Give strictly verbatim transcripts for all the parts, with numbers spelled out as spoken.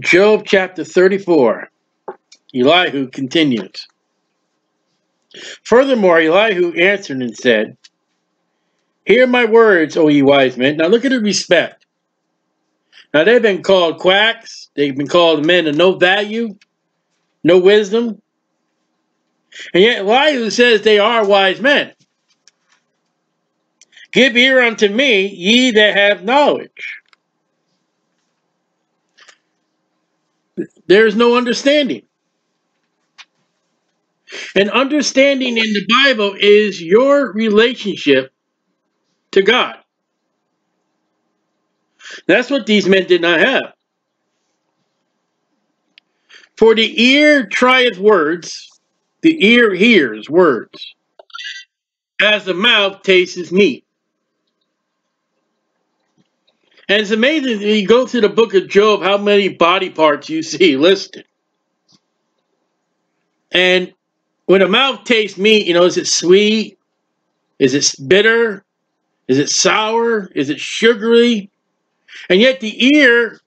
Job chapter thirty-four, Elihu continues. Furthermore, Elihu answered and said, Hear my words, O ye wise men. Now look at the respect. Now they've been called quacks. They've been called men of no value, no wisdom. And yet Elihu says they are wise men. Give ear unto me, ye that have knowledge. There is no understanding. And understanding in the Bible is your relationship to God. That's what these men did not have. For the ear trieth words, the ear hears words, as the mouth tastes meat. And it's amazing that you go through the book of Job, how many body parts you see listed. And when a mouth tastes meat, you know, is it sweet? Is it bitter? Is it sour? Is it sugary? And yet the ear,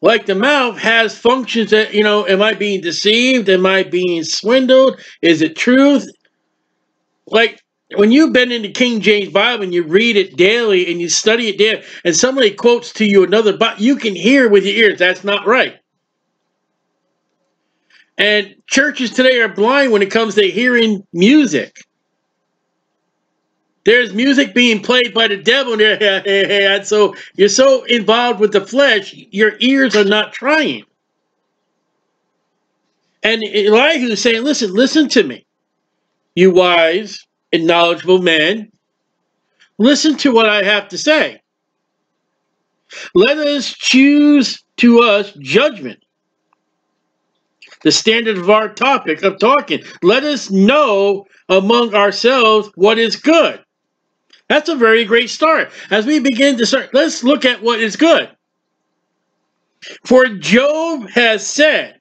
like the mouth, has functions that, you know, am I being deceived? Am I being swindled? Is it truth? Like, when you've been in the King James Bible and you read it daily and you study it there, and somebody quotes to you another Bible, you can hear with your ears, that's not right. And churches today are blind when it comes to hearing music. There's music being played by the devil, and, and so you're so involved with the flesh, your ears are not trying. And Elihu is saying, listen, listen to me, you wise and knowledgeable men. Listen to what I have to say. Let us choose to us judgment, the standard of our topic of talking. Let us know among ourselves what is good. That's a very great start. As we begin to start, let's look at what is good. For Job has said,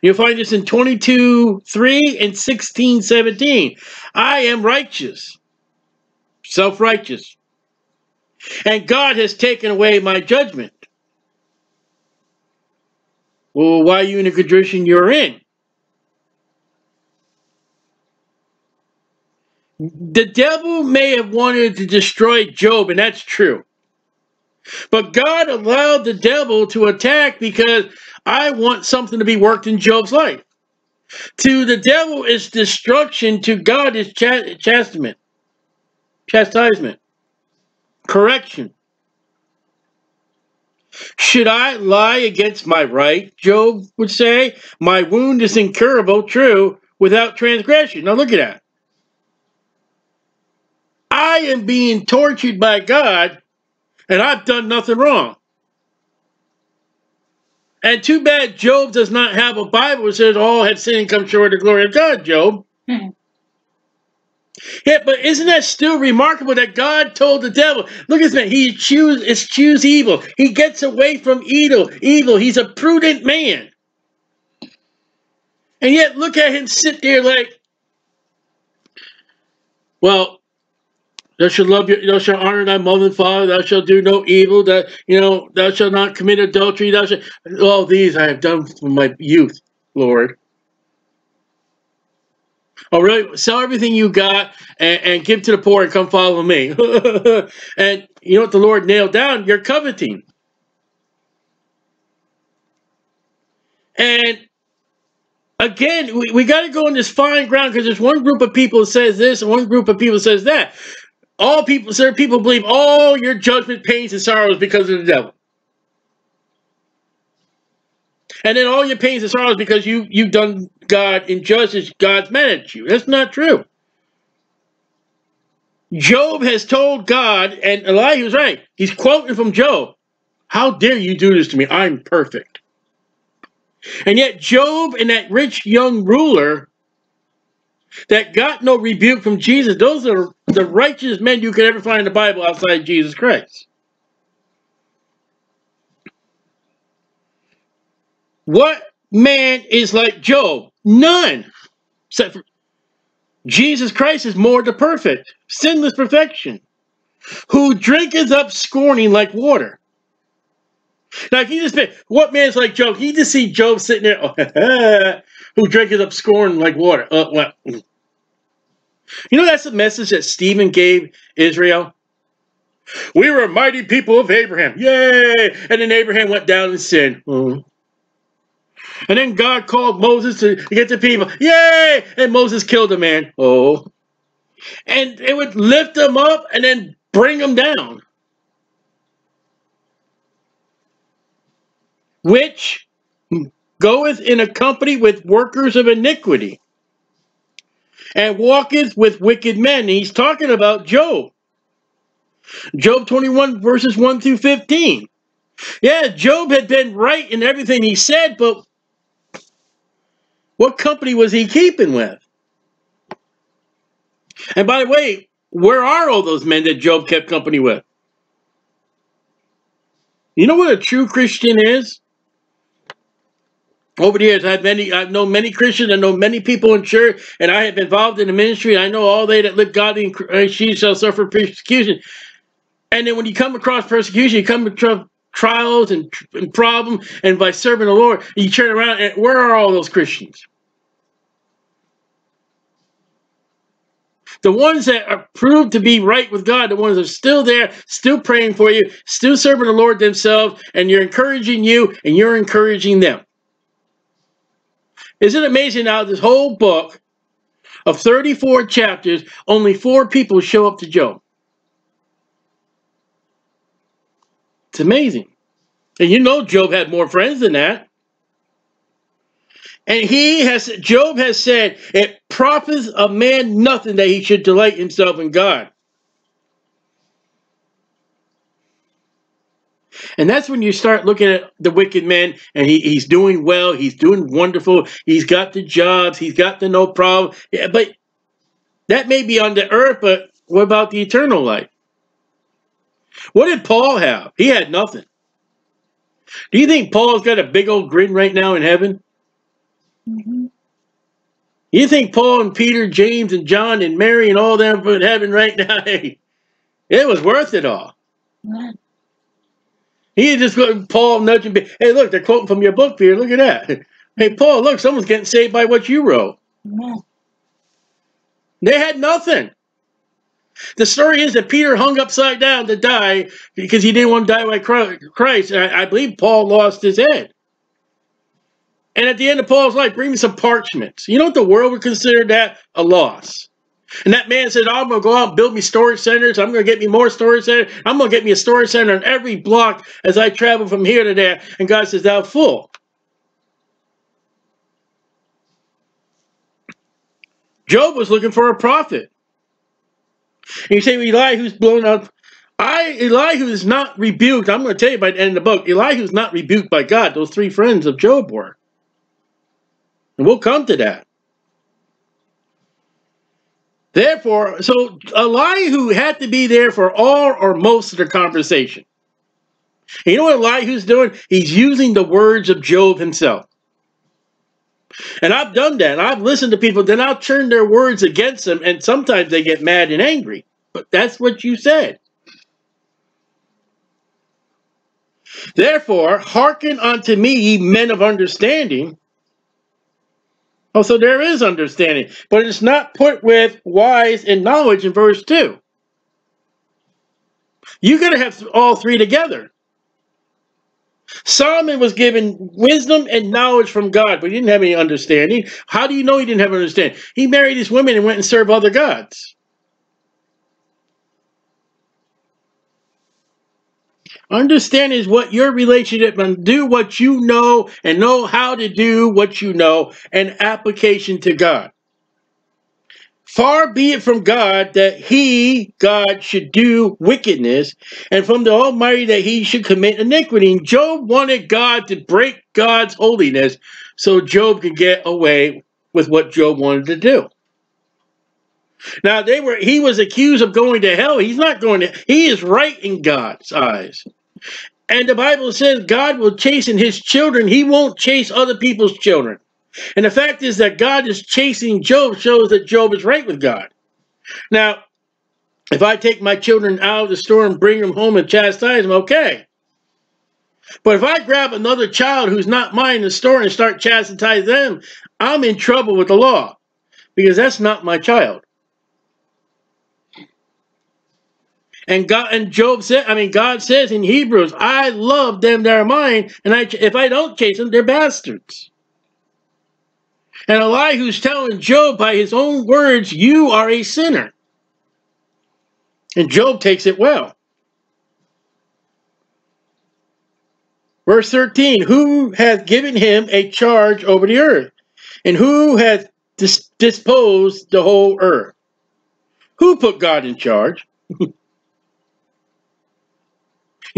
you'll find this in twenty-two three and sixteen seventeen, I am righteous, self-righteous, and God has taken away my judgment. Well, why are you in the condition you're in? The devil may have wanted to destroy Job, and that's true. But God allowed the devil to attack because I want something to be worked in Job's life. To the devil is destruction, to God is ch chastisement, chastisement, correction. Should I lie against my right? Job would say, my wound is incurable, true, without transgression. Now look at that. I am being tortured by God, and I've done nothing wrong. And too bad Job does not have a Bible that says all have sinned and come short of the glory of God, Job. Mm-hmm. Yeah, but isn't that still remarkable that God told the devil, look at this man, he chooses choose evil. He gets away from evil. Evil. He's a prudent man. And yet look at him sit there like, well, thou shalt love your, thou shalt honor thy mother and father, thou shalt do no evil, that you know, thou shalt not commit adultery, thou shalt, all these I have done from my youth, Lord. Oh, really? Sell everything you got and, and give to the poor and come follow me. And you know what the Lord nailed down? You're coveting. And again, we, we got to go in this fine ground because there's one group of people that says this and one group of people that says that. All people, sir, people believe all your judgment, pains, and sorrows because of the devil. And then all your pains and sorrows because you, you've done God injustice, God's mad at you. That's not true. Job has told God, and Elihu was right. He's quoting from Job. How dare you do this to me? I'm perfect. And yet Job and that rich young ruler that got no rebuke from Jesus, those are the righteous men you could ever find in the Bible outside Jesus Christ. What man is like Job? None. Except for Jesus Christ is more the perfect, sinless perfection, who drinketh up scorning like water, Now, if you just think, what man's like Job? You just see Job sitting there, who drinketh up scorn like water. Uh, well. You know, that's the message that Stephen gave Israel. We were a mighty people of Abraham. Yay! And then Abraham went down and sinned. Mm. And then God called Moses to get the people. Yay! And Moses killed a man. Oh. And it would lift them up and then bring them down. Which goeth in a company with workers of iniquity, and walketh with wicked men. And he's talking about Job. Job twenty-one, verses one through fifteen. Yeah, Job had been right in everything he said, but what company was he keeping with? And by the way, where are all those men that Job kept company with? You know what a true Christian is? Over the years, I've many, I've known many Christians, I know many people in church, and I have been involved in the ministry, and I know all they that live godly, and she shall suffer persecution. And then when you come across persecution, you come across trials and, and problems, and by serving the Lord, you turn around, and where are all those Christians? The ones that are proved to be right with God, the ones that are still there, still praying for you, still serving the Lord themselves, and you're encouraging you, and you're encouraging them. Isn't it amazing how this whole book of thirty-four chapters, only four people show up to Job? It's amazing. And you know Job had more friends than that. And he has, Job has said, it profits a man nothing that he should delight himself in God. And that's when you start looking at the wicked man, and he, he's doing well, he's doing wonderful, he's got the jobs, he's got the no problem. Yeah, but that may be on the earth, but what about the eternal life? What did Paul have? He had nothing. Do you think Paul's got a big old grin right now in heaven? Mm-hmm. You think Paul and Peter, James and John and Mary and all them in heaven right now, hey, it was worth it all. Yeah. He just going, Paul nudging, hey, look, they're quoting from your book, Peter. Look at that. Hey, Paul, look, someone's getting saved by what you wrote. Yeah. They had nothing. The story is that Peter hung upside down to die because he didn't want to die like Christ. And I, I believe Paul lost his head. And at the end of Paul's life, bring me some parchments. You know what the world would consider that? A loss. And that man said, I'm going to go out and build me storage centers. I'm going to get me more storage centers. I'm going to get me a storage center on every block as I travel from here to there. And God says, thou fool. Job was looking for a prophet. And you say, Elihu's blown up. I, Elihu is not rebuked. I'm going to tell you by the end of the book, Elihu's not rebuked by God. Those three friends of Job were. And we'll come to that. Therefore, so Elihu had to be there for all or most of the conversation. And you know what Elihu's doing? He's using the words of Job himself. And I've done that. I've listened to people. Then I'll turn their words against them. And sometimes they get mad and angry. But that's what you said. Therefore, hearken unto me, ye men of understanding. Oh, so there is understanding, but it's not put with wise and knowledge in verse two. You got to have all three together. Solomon was given wisdom and knowledge from God, but he didn't have any understanding. How do you know he didn't have understanding? He married his women and went and served other gods. Understand is what your relationship, and do what you know and know how to do what you know, and application to God. Far be it from God that he, God, should do wickedness, and from the Almighty that he should commit iniquity. And Job wanted God to break God's holiness so Job could get away with what Job wanted to do. Now, they were. He was accused of going to hell. He's not going to. He is right in God's eyes. And the Bible says God will chasten his children. He won't chase other people's children. And the fact is that God is chasing Job shows that Job is right with God. Now, if I take my children out of the store and bring them home and chastise them, okay. But if I grab another child who's not mine in the store and start chastising them, I'm in trouble with the law because that's not my child. And God and Job said, I mean, God says in Hebrews, I love them that are mine, and I, if I don't chase them, they're bastards. And Elihu's telling Job by his own words, you are a sinner. And Job takes it well. Verse thirteen, who hath given him a charge over the earth? And who hath dis disposed the whole earth? Who put God in charge? You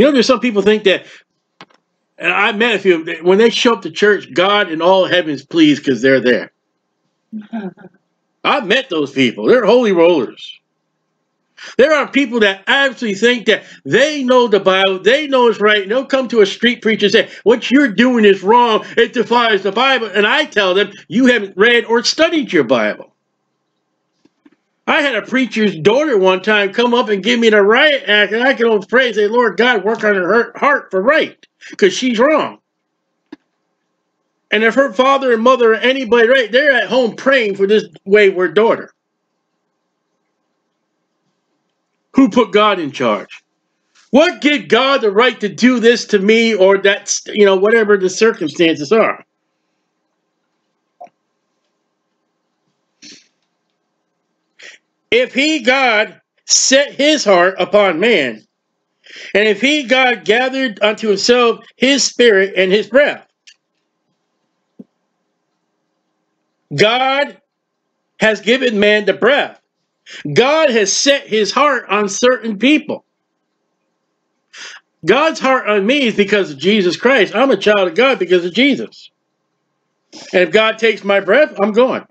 know, there's some people think that, and I met a few, when they show up to church, God and all heavens please because they're there. I've met those people. They're holy rollers. There are people that absolutely think that they know the Bible, they know it's right, and they'll come to a street preacher and say, what you're doing is wrong, it defies the Bible. And I tell them, you haven't read or studied your Bible. I had a preacher's daughter one time come up and give me the riot act, and I can only pray and say, Lord God, work on her heart for right, because she's wrong. And if her father and mother or anybody right, they're at home praying for this wayward daughter. Who put God in charge? What gave God the right to do this to me, or that's, you know, whatever the circumstances are? If he, God, set his heart upon man, and if he, God, gathered unto himself his spirit and his breath, God has given man the breath. God has set his heart on certain people. God's heart on me is because of Jesus Christ. I'm a child of God because of Jesus. And if God takes my breath, I'm gone.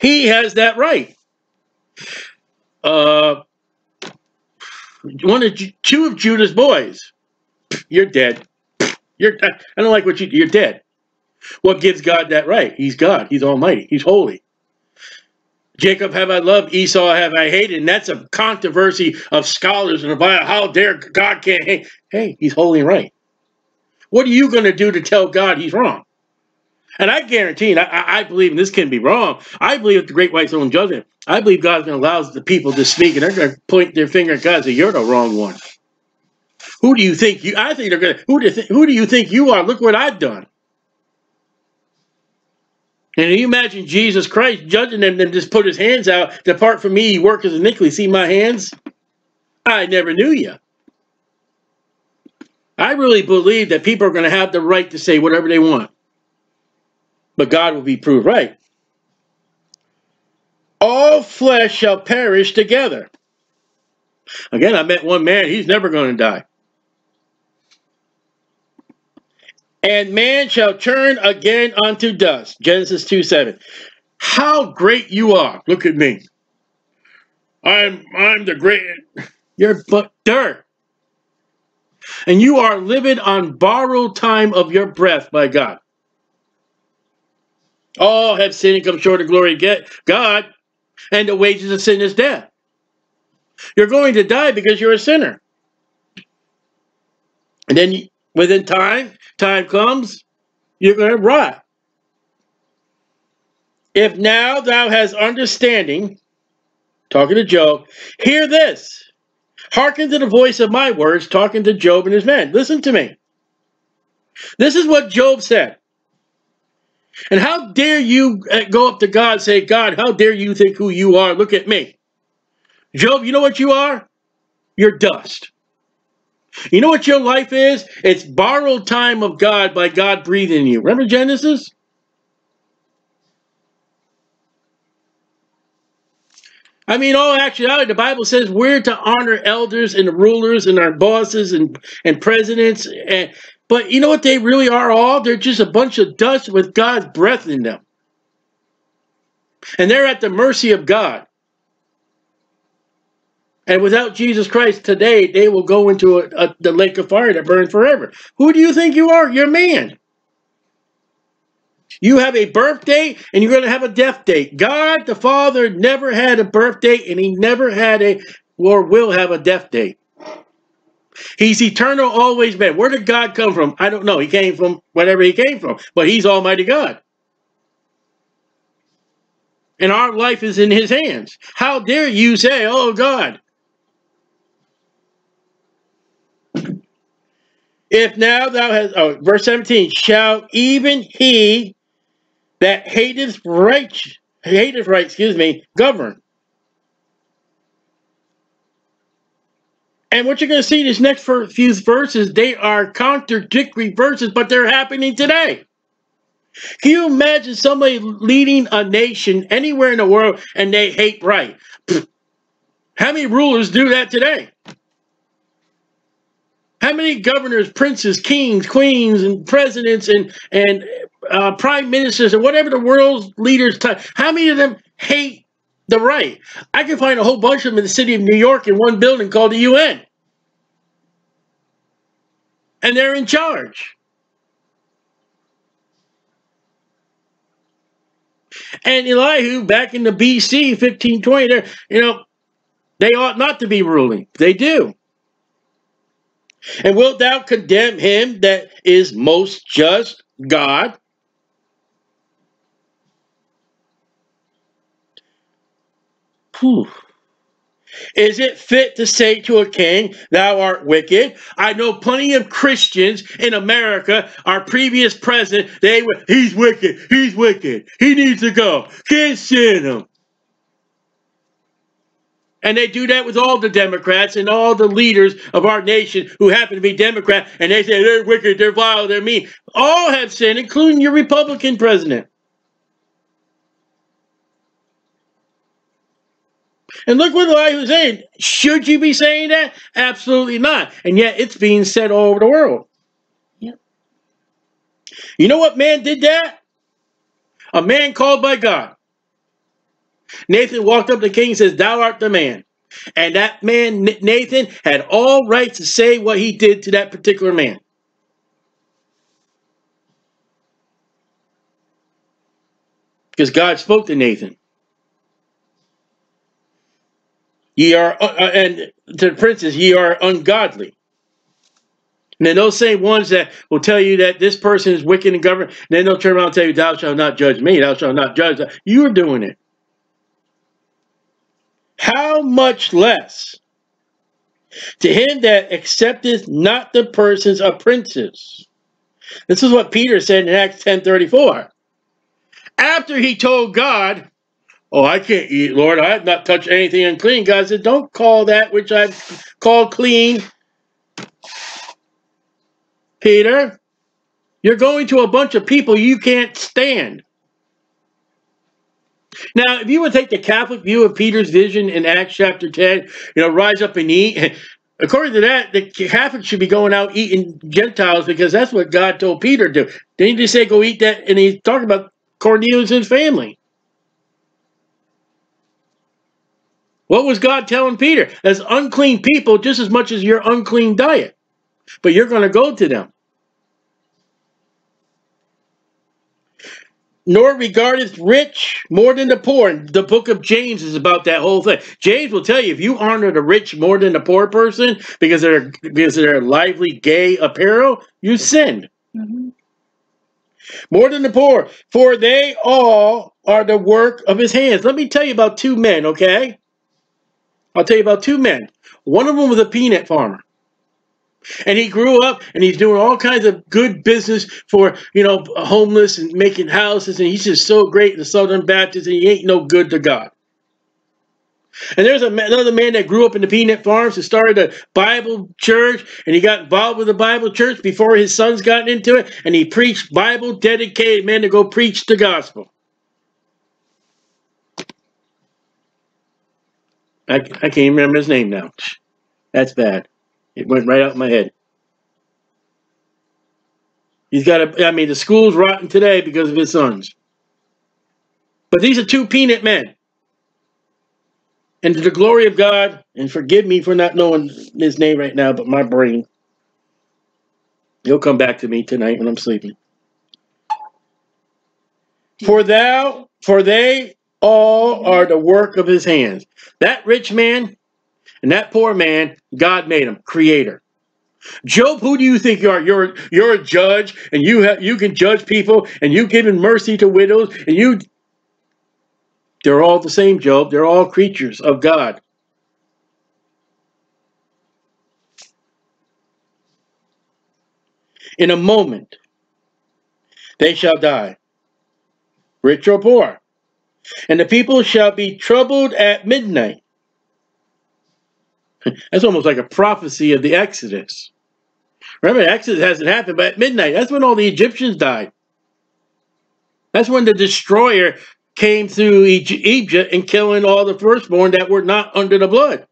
He has that right. Uh, one of two of Judah's boys. You're dead. You're. I don't like what you. You're dead. What gives God that right? He's God. He's Almighty. He's holy. Jacob have I loved, Esau have I hated, and that's a controversy of scholars in the Bible. How dare God can't hate? Hey, he's holy and right. What are you going to do to tell God he's wrong? And I guarantee, and I, I believe, and this can be wrong, I believe at the great white throne judgment, I believe God's going to allow the people to speak, and they're going to point their finger at God and say, you're the wrong one. Who do you think you, I think they're going to, who do, who do you think you are? Look what I've done. And you imagine Jesus Christ judging them, then just put his hands out, depart from me, you workers of iniquity. See my hands? I never knew you. I really believe that people are going to have the right to say whatever they want. But God will be proved right. All flesh shall perish together. Again, I met one man, he's never going to die. And man shall turn again unto dust. Genesis two seven. How great you are. Look at me. I'm I'm the great. You're but dirt. And you are living on borrowed time of your breath by God. All have sinned and come short of glory of God, and the wages of sin is death. You're going to die because you're a sinner. And then you, within time, time comes, you're going to rot. If now thou hast understanding, talking to Job, hear this. Hearken to the voice of my words, talking to Job and his men. Listen to me. This is what Job said. And how dare you go up to God and say, God, how dare you think who you are? Look at me. Job, you know what you are? You're dust. You know what your life is? It's borrowed time of God by God breathing in you. Remember Genesis? I mean, all actuality, the Bible says we're to honor elders and rulers and our bosses and, and presidents. And, but you know what they really are all? They're just a bunch of dust with God's breath in them. And they're at the mercy of God. And without Jesus Christ today, they will go into a, a, the lake of fire that burns forever. Who do you think you are? You're man. You have a birth date and you're going to have a death date. God the Father never had a birth date and he never had a, or will have a death date. He's eternal, always been. Where did God come from? I don't know. He came from whatever he came from, but he's Almighty God. And our life is in his hands. How dare you say, oh, God. If now thou hast, oh, verse seventeen, shall even he that hateth right, hateth right, excuse me, govern? And what you're going to see in these next few verses, they are contradictory verses, but they're happening today. Can you imagine somebody leading a nation anywhere in the world and they hate right? How many rulers do that today? How many governors, princes, kings, queens, and presidents, and, and uh, prime ministers, and whatever the world's leaders, how many of them hate the right? I can find a whole bunch of them in the city of New York in one building called the U N. And they're in charge. And Elihu, back in the B C fifteen twenty, there, you know, they ought not to be ruling. They do. And wilt thou condemn him that is most just, God? Whew. Is it fit to say to a king, thou art wicked? I know plenty of Christians in America, our previous president, they were, he's wicked, he's wicked, he needs to go, can't stand him. And they do that with all the Democrats and all the leaders of our nation who happen to be Democrat, and they say they're wicked, they're vile, they're mean. All have sinned, including your Republican president. And look what Elihu was saying. Should you be saying that? Absolutely not. And yet it's being said all over the world. Yep. You know what man did that? A man called by God. Nathan walked up to the king and says, thou art the man. And that man, Nathan, had all right to say what he did to that particular man. Because God spoke to Nathan. Ye are, uh, and to the princes, ye are ungodly. And then those same ones that will tell you that this person is wicked and government, and then they'll turn around and tell you, thou shalt not judge me, thou shalt not judge. You are doing it. How much less to him that accepteth not the persons of princes? This is what Peter said in Acts ten thirty-four. After he told God, oh, I can't eat, Lord, I have not touched anything unclean. God said, don't call that which I've called clean. Peter, you're going to a bunch of people you can't stand. Now, if you would take the Catholic view of Peter's vision in Acts chapter ten, you know, rise up and eat. According to that, the Catholics should be going out eating Gentiles because that's what God told Peter to do. Then he just say, go eat that, and he's talking about Cornelius and his family. What was God telling Peter? As unclean people just as much as your unclean diet. But you're going to go to them. Nor regardeth rich more than the poor. And the book of James is about that whole thing. James will tell you, if you honor the rich more than the poor person because they're because of their lively gay apparel, you sinned. Mm-hmm. More than the poor, for they all are the work of his hands. Let me tell you about two men, okay? I'll tell you about two men. One of them was a peanut farmer. And he grew up, and he's doing all kinds of good business for, you know, homeless and making houses. And he's just so great in the Southern Baptist, and he ain't no good to God. And there's another man that grew up in the peanut farms and started a Bible church, and he got involved with the Bible church before his sons got into it, and he preached Bible-dedicated men to go preach the gospel. I, I can't even remember his name now. That's bad. It went right out of my head. He's got a, I mean, the school's rotten today because of his sons. But these are two peanut men. And to the glory of God, and forgive me for not knowing his name right now, but my brain. He'll come back to me tonight when I'm sleeping. For thou, for they all are the work of his hands. That rich man, and that poor man, God made him, creator. Job, who do you think you are? You're you're a judge, and you have you can judge people, and you've given mercy to widows, and you. They're all the same, Job. They're all creatures of God. In a moment, they shall die, rich or poor, and the people shall be troubled at midnight. That's almost like a prophecy of the Exodus. Remember, Exodus hasn't happened, but at midnight, that's when all the Egyptians died. That's when the destroyer came through Egypt and killing all the firstborn that were not under the blood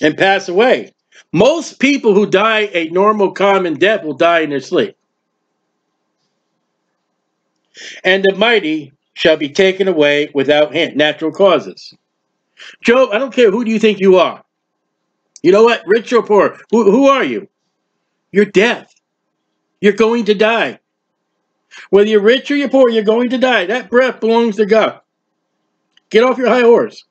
and pass away. Most people who die a normal common death will die in their sleep. And the mighty shall be taken away without hint, natural causes. Job, I don't care who do you think you are. You know what? Rich or poor, who, who are you? You're death. You're going to die. Whether you're rich or you're poor, you're going to die. That breath belongs to God. Get off your high horse.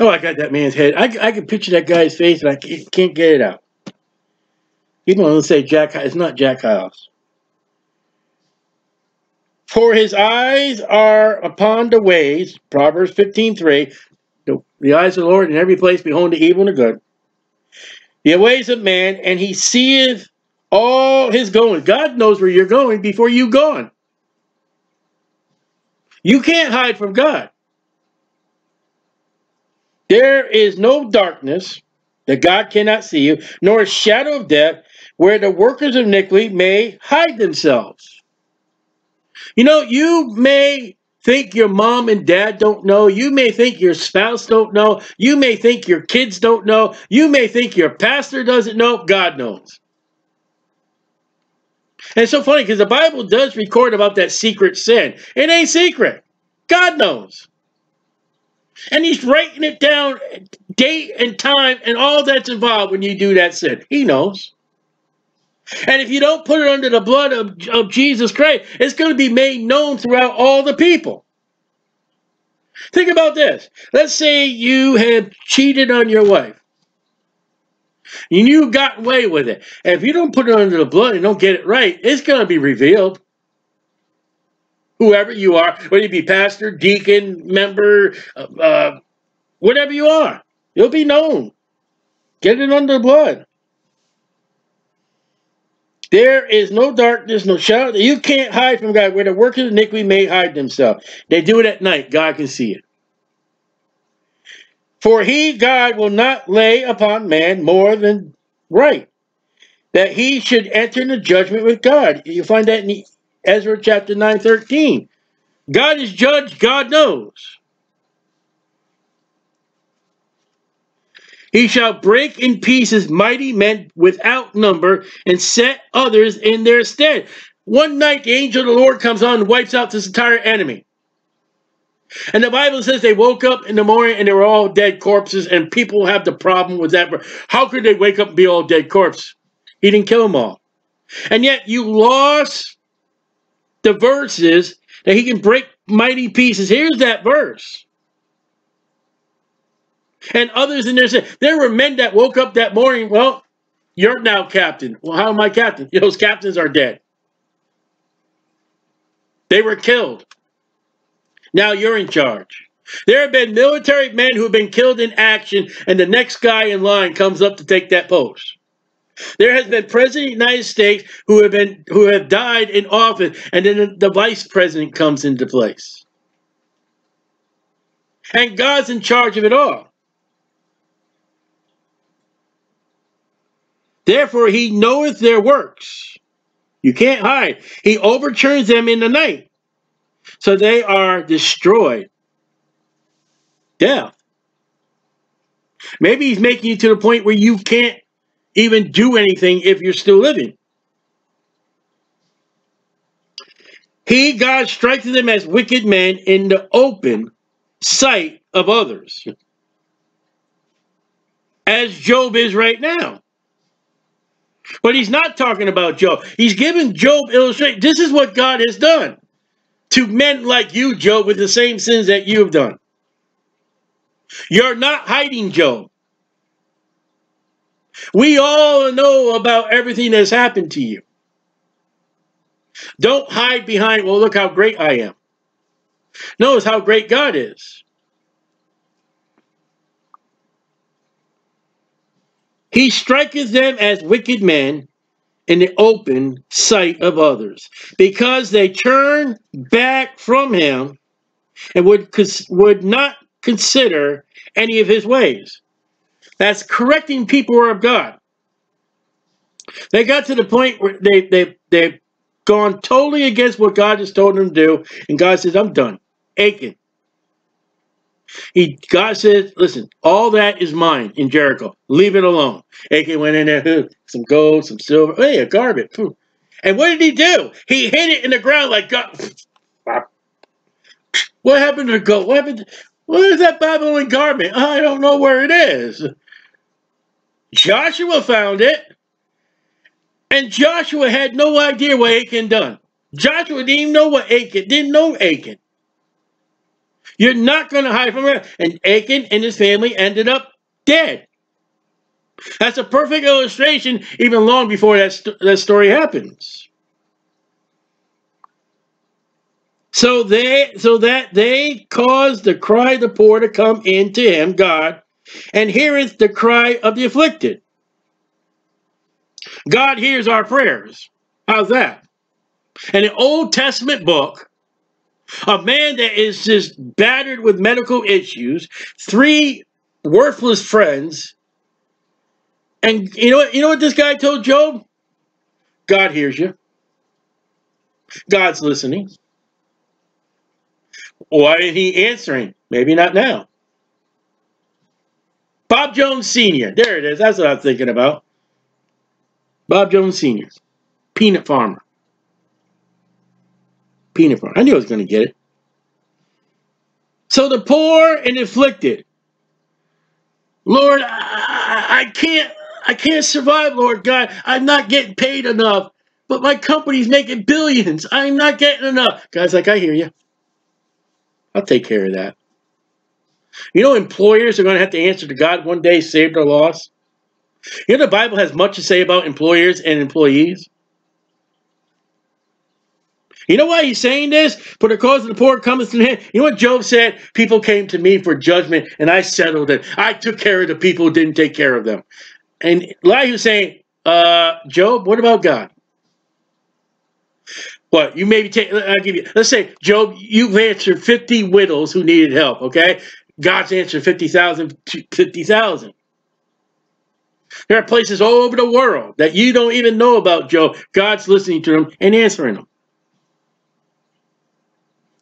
Oh, I got that man's head. I, I can picture that guy's face, and I can't, can't get it out. He's going to say Jack. It's not Jack Hiles. For his eyes are upon the ways, Proverbs fifteen three. The, the eyes of the Lord in every place, behold the evil and the good. The ways of man, and he seeth all his going. God knows where you're going before you've gone. You can't hide from God. There is no darkness that God cannot see you, nor a shadow of death where the workers of iniquity may hide themselves. You know, you may think your mom and dad don't know. You may think your spouse don't know. You may think your kids don't know. You may think your pastor doesn't know. God knows. And it's so funny because the Bible does record about that secret sin. It ain't secret. God knows. And he's writing it down, date and time and all that's involved when you do that sin. He knows. And if you don't put it under the blood of, of Jesus Christ, it's going to be made known throughout all the people. Think about this. Let's say you have cheated on your wife. And you got away with it. And if you don't put it under the blood and don't get it right, it's going to be revealed. Whoever you are, whether you be pastor, deacon, member, uh, whatever you are, you'll be known. Get it under the blood. There is no darkness, no shadow. You can't hide from God. Where the workers of iniquity may hide themselves. They do it at night. God can see it. For he, God, will not lay upon man more than right, that he should enter into judgment with God. You find that in Ezra chapter nine, thirteen. God is judge. God knows. He shall break in pieces mighty men without number and set others in their stead. One night the angel of the Lord comes on and wipes out this entire enemy. And the Bible says they woke up in the morning and they were all dead corpses, and people have the problem with that. How could they wake up and be all dead corpses? He didn't kill them all. And yet you lost the verses that he can break mighty pieces. Here's that verse. And others in there said, there were men that woke up that morning, well, you're now captain. Well, how am I captain? Those captains are dead. They were killed. Now you're in charge. There have been military men who have been killed in action, and the next guy in line comes up to take that post. There has been president of the United States who have, been, who have died in office, and then the vice president comes into place. And God's in charge of it all. Therefore, he knoweth their works. You can't hide. He overturns them in the night, so they are destroyed. Death. Maybe he's making you to the point where you can't even do anything if you're still living. He, God, strikes them as wicked men in the open sight of others. As Job is right now. But he's not talking about Job. He's giving Job illustration. This is what God has done to men like you, Job, with the same sins that you've done. You're not hiding Job. We all know about everything that's happened to you. Don't hide behind, well, look how great I am. Notice how great God is. He striketh them as wicked men in the open sight of others, because they turn back from him and would, would not consider any of his ways. That's correcting people of God. They got to the point where they, they, they've gone totally against what God has told them to do. And God says, I'm done. Achan. He, God says, listen, all that is mine in Jericho. Leave it alone. Achan went in there, some gold, some silver. Hey, a garment. And what did he do? He hid it in the ground like God. What happened to gold? What happened to, where's that Babylonian garment? I don't know where it is. Joshua found it. And Joshua had no idea what Achan done. Joshua didn't even know what Achan, didn't know Achan. You're not going to hide from him. And Achan and his family ended up dead. That's a perfect illustration, even long before that, st that story happens. So, they, so that they caused the cry of the poor to come in to him, God, and heareth the cry of the afflicted. God hears our prayers. How's that? In an Old Testament book, a man that is just battered with medical issues, three worthless friends, and you know, you know what this guy told Job? God hears you. God's listening. Why isn't he answering? Maybe not now. Bob Jones Senior There it is. That's what I'm thinking about. Bob Jones Senior Peanut farmer. Peanut farmer. I knew I was going to get it. So the poor and afflicted. Lord, I, I can't, I can't survive, Lord God. I'm not getting paid enough, but my company's making billions. I'm not getting enough. God's like, I hear you. I'll take care of that. You know, employers are going to have to answer to God one day, saved or lost. You know, the Bible has much to say about employers and employees. You know why he's saying this? For the cause of the poor cometh to him. You know what Job said? People came to me for judgment, and I settled it. I took care of the people who didn't take care of them. And Elihu's saying, uh, Job, what about God? What, you maybe take, I'll give you, let's say, Job, you've answered fifty widows who needed help, okay? God's answered fifty thousand, fifty thousand. There are places all over the world that you don't even know about, Job. God's listening to them and answering them.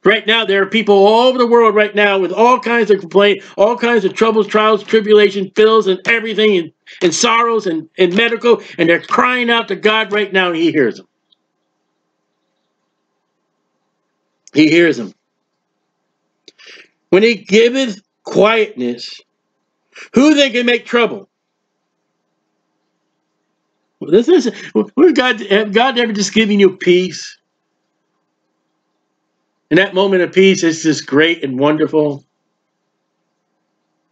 Right now, there are people all over the world right now with all kinds of complaints, all kinds of troubles, trials, tribulations, bills, and everything, and, and sorrows, and, and medical, and they're crying out to God right now, and he hears them. He hears them. When he giveth quietness, who then can make trouble? This is God. Have God ever just given you peace? And that moment of peace is just great and wonderful.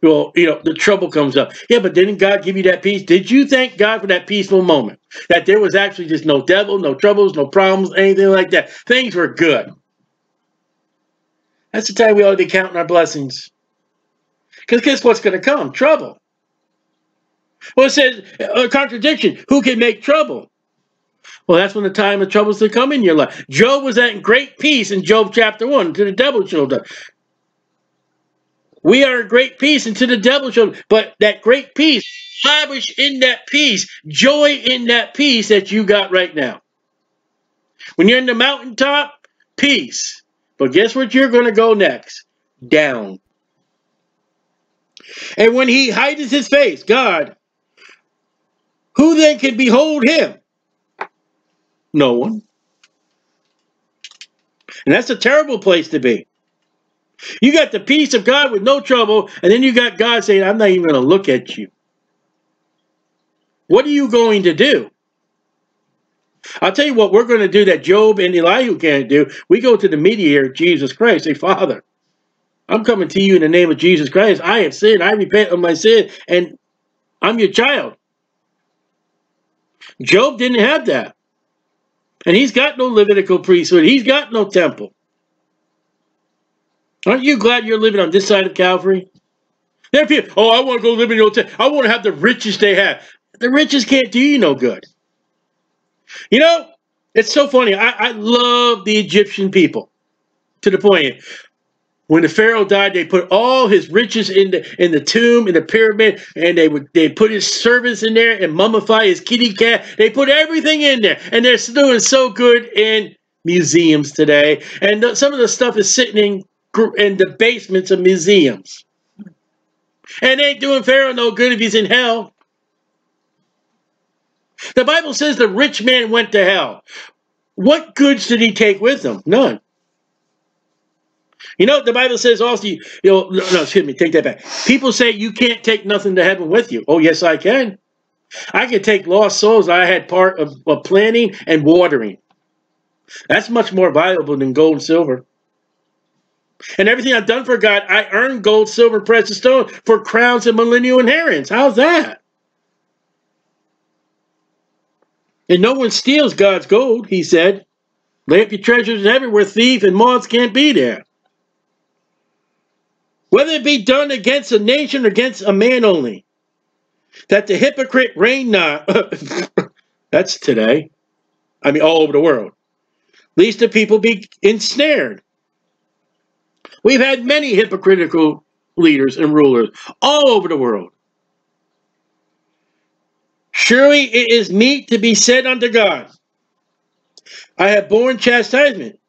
Well, you know, the trouble comes up. Yeah, but didn't God give you that peace? Did you thank God for that peaceful moment? That there was actually just no devil, no troubles, no problems, anything like that. Things were good. That's the time we ought to be counting our blessings. Because guess what's going to come? Trouble. Well, it says a contradiction. Who can make trouble? Well, that's when the time of troubles to come in your life. Job was at great peace in Job chapter one until the devil showed up. We are at great peace until the devil showed up. But that great peace, lavish in that peace, joy in that peace that you got right now. When you're in the mountaintop, peace. But guess what you're going to go next? Down. And when he hideth his face, God, who then can behold him? No one. And that's a terrible place to be. You got the peace of God with no trouble, and then you got God saying, I'm not even going to look at you. What are you going to do? I'll tell you what we're going to do that Job and Elihu can't do. We go to the mediator, Jesus Christ, say, Father, I'm coming to you in the name of Jesus Christ. I have sinned. I repent of my sin, and I'm your child. Job didn't have that. And he's got no Levitical priesthood. He's got no temple. Aren't you glad you're living on this side of Calvary? There are people, oh, I want to go live in the old temple. I want to have the riches they have. The riches can't do you no good. You know, it's so funny. I, I love the Egyptian people to the point. When the Pharaoh died, they put all his riches in the in the tomb, in the pyramid, and they would they put his servants in there and mummify his kitty cat. They put everything in there, and they're doing so good in museums today. And th some of the stuff is sitting in in the basements of museums. And they ain't doing Pharaoh no good if he's in hell. The Bible says the rich man went to hell. What goods did he take with him? None. You know, the Bible says also, you know, no, no, excuse me, take that back. People say you can't take nothing to heaven with you. Oh, yes, I can. I can take lost souls I had part of, of planting and watering. That's much more valuable than gold and silver. And everything I've done for God, I earned gold, silver, precious stone for crowns and millennial inheritance. How's that? And no one steals God's gold, he said. Lay up your treasures in heaven where thief and moths can't be there. Whether it be done against a nation or against a man only, that the hypocrite reign not, that's today, I mean all over the world, lest the people be ensnared. We've had many hypocritical leaders and rulers all over the world. Surely it is meet to be said unto God, I have borne chastisement.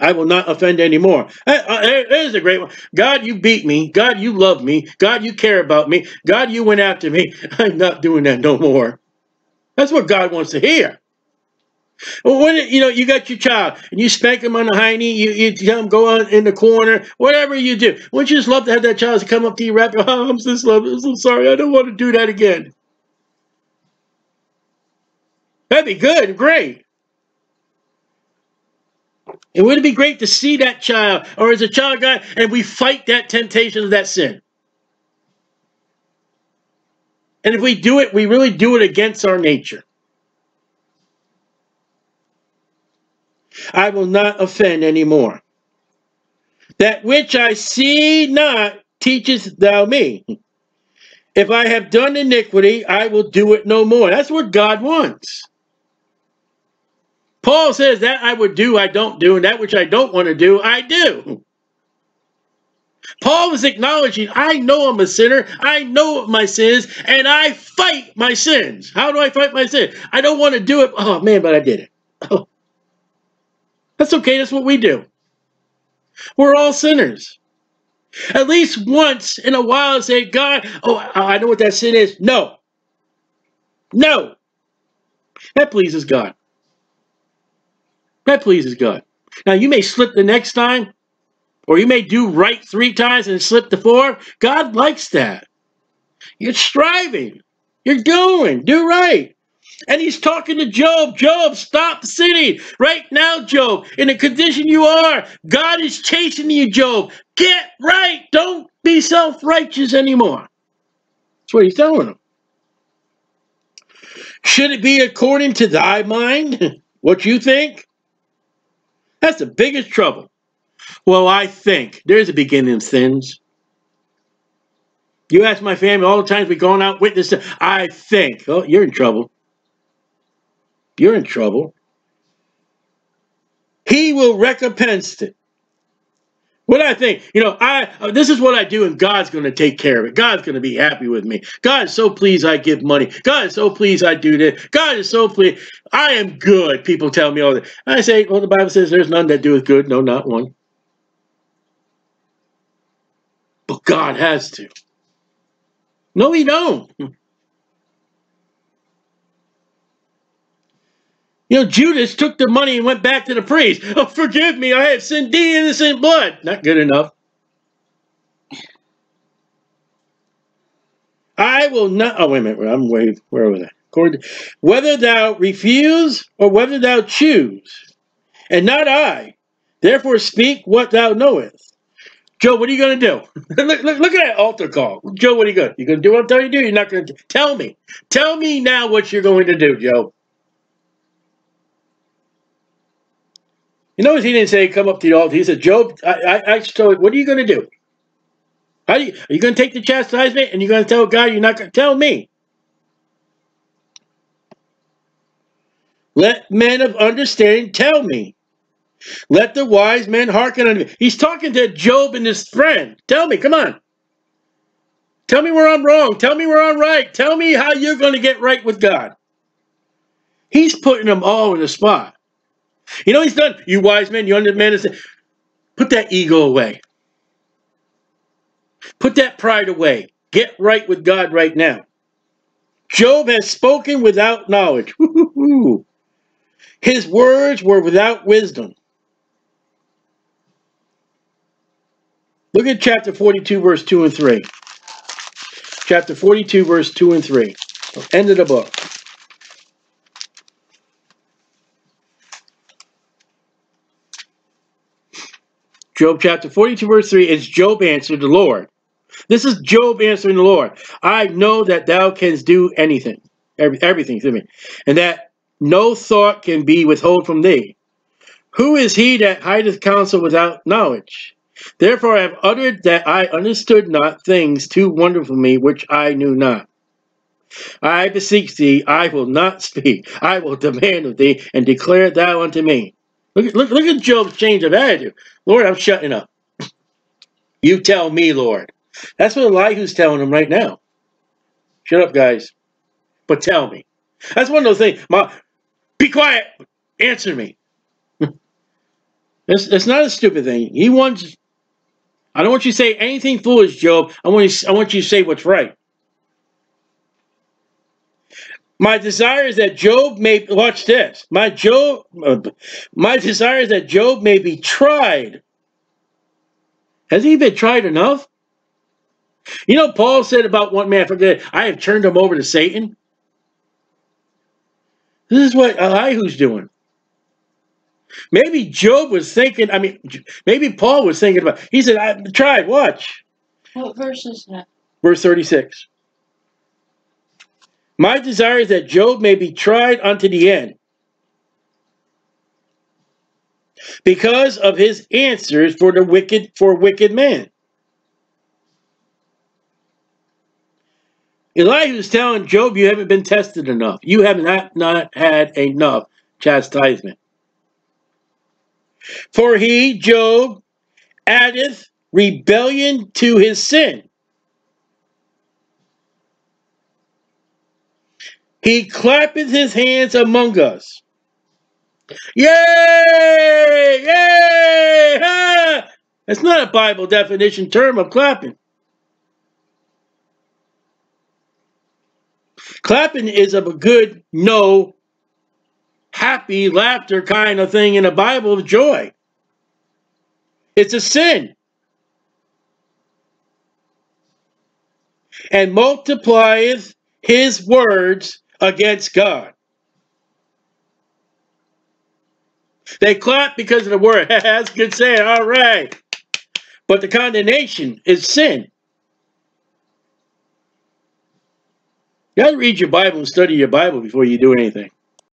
I will not offend anymore. There's a great one. God, you beat me. God, you love me. God, you care about me. God, you went after me. I'm not doing that no more. That's what God wants to hear. Well, when you know you got your child and you spank him on the hiney, you, you tell him go on in the corner, whatever you do. Wouldn't you just love to have that child come up to you, wrap your arms, I'm so sorry, I don't want to do that again. That'd be good, great. And wouldn't it be great to see that child, or as a child God, and we fight that temptation of that sin? And if we do it, we really do it against our nature. I will not offend any more. That which I see not teachest thou me. If I have done iniquity, I will do it no more. That's what God wants. Paul says that I would do, I don't do, and that which I don't want to do, I do. Paul was acknowledging, I know I'm a sinner, I know what my sins, and I fight my sins. How do I fight my sins? I don't want to do it. Oh, man, but I did it. Oh. That's okay, that's what we do. We're all sinners. At least once in a while say, God, oh, I know what that sin is. No. No. That pleases God. That pleases God. Now, you may slip the next time, or you may do right three times and slip the four. God likes that. You're striving. You're doing. Do right. And he's talking to Job. Job, stop sinning. Right now, Job, in the condition you are, God is chasing you, Job. Get right. Don't be self-righteous anymore. That's what he's telling him. Should it be according to thy mind? What you think? That's the biggest trouble. Well, I think. There's a beginning of sins. You ask my family all the times we've gone out witnessing, I think. Oh, you're in trouble. You're in trouble. He will recompense it. What I think, you know, I uh, this is what I do, and God's going to take care of it. God's going to be happy with me. God is so pleased I give money. God is so pleased I do this. God is so pleased. I am good, people tell me all that. I say, well, the Bible says there's none that doeth good. No, not one. But God has to. No, he don't. You know, Judas took the money and went back to the priest. Oh, forgive me, I have sinned thee in innocent blood. Not good enough. I will not, oh, wait a minute, I'm way, where was that? Whether thou refuse or whether thou choose, and not I, therefore speak what thou knowest. Joe, what are you going to do? look, look, look at that altar call. Joe, what are you going to do? You're going to do what I'm telling you to do? You're not going to tell me. Tell me now what you're going to do, Joe. You notice he didn't say, come up to the altar. He said, Job, I, I, I told you, what are you going to do? How do you, are you going to take the chastisement and you're going to tell God? You're not going to tell me. Let men of understanding tell me. Let the wise men hearken unto me. He's talking to Job and his friend. Tell me, come on. Tell me where I'm wrong. Tell me where I'm right. Tell me how you're going to get right with God. He's putting them all in the spot. You know he's done. You wise men, you under men. Put that ego away. Put that pride away. Get right with God right now. Job has spoken without knowledge. Woo-hoo-hoo. His words were without wisdom. Look at chapter forty-two, verse two and three. Chapter forty-two, verse two and three. End of the book. Job chapter forty-two, verse three. It's Job answered the Lord. This is Job answering the Lord. I know that thou canst do anything, every, everything to me, and that no thought can be withheld from thee. Who is he that hideth counsel without knowledge? Therefore I have uttered that I understood not things too wonderful for me, which I knew not. I beseech thee, I will not speak. I will demand of thee, and declare thou unto me. Look, look, look at Job's change of attitude. Lord, I'm shutting up. You tell me, Lord. That's what Elihu's telling him right now. Shut up, guys. But tell me. That's one of those things. Ma, be quiet. Answer me. It's, it's not a stupid thing. He wants, I don't want you to say anything foolish, Job. I want you, I want you to say what's right. My desire is that Job may, watch this. My, Job, uh, my desire is that Job may be tried. Has he been tried enough? You know, Paul said about one man, forget, I have turned him over to Satan. This is what Elihu's doing. Maybe Job was thinking, I mean, maybe Paul was thinking about, he said, I tried, watch. What verse is that? Verse thirty-six. My desire is that Job may be tried unto the end, because of his answers for the wicked, for wicked man. Elihu's telling Job, you haven't been tested enough. You have not, not had enough chastisement. For he, Job, addeth rebellion to his sin. He clappeth his hands among us. Yay! Yay! Ha! That's not a Bible definition term of clapping. Clapping is of a good, no, happy, laughter kind of thing in the Bible of joy. It's a sin. And multiplieth his words against God. They clap because of the word. That's good saying. All right. But the condemnation is sin. You got to read your Bible and study your Bible before you do anything.